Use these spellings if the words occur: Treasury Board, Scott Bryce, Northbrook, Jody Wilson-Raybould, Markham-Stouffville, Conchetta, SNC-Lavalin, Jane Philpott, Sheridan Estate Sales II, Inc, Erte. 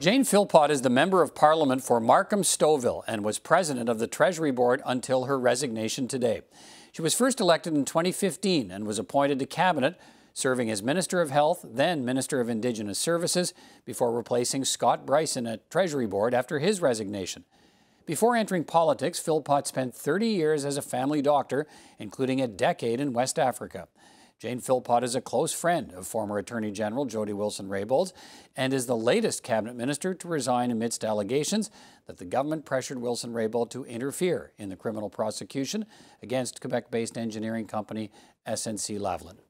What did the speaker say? Jane Philpott is the Member of Parliament for Markham-Stouffville and was President of the Treasury Board until her resignation today. She was first elected in 2015 and was appointed to Cabinet, serving as Minister of Health, then Minister of Indigenous Services, before replacing Scott Bryce at Treasury Board after his resignation. Before entering politics, Philpott spent 30 years as a family doctor, including a decade in West Africa. Jane Philpott is a close friend of former Attorney General Jody Wilson-Raybould and is the latest cabinet minister to resign amidst allegations that the government pressured Wilson-Raybould to interfere in the criminal prosecution against Quebec-based engineering company SNC-Lavalin.